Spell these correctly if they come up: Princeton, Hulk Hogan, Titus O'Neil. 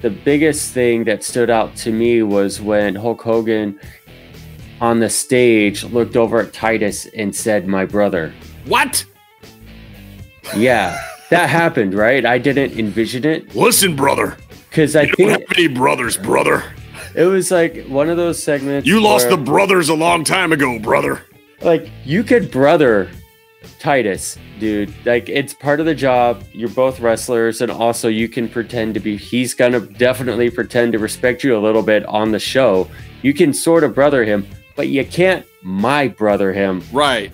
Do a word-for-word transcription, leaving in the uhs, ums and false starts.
The biggest thing that stood out to me was when Hulk Hogan on the stage looked over at Titus and said, "My brother." What? Yeah, that happened, right? I didn't envision it. Listen, brother. Because I think you don't have any brothers, brother. It was like one of those segments. You lost where, the brothers a long time ago, brother. Like, you could brother Titus, dude. Like, it's part of the job. You're both wrestlers, and also you can pretend to be. He's gonna definitely pretend to respect you a little bit on the show. You can sort of brother him, but you can't my brother him. Right.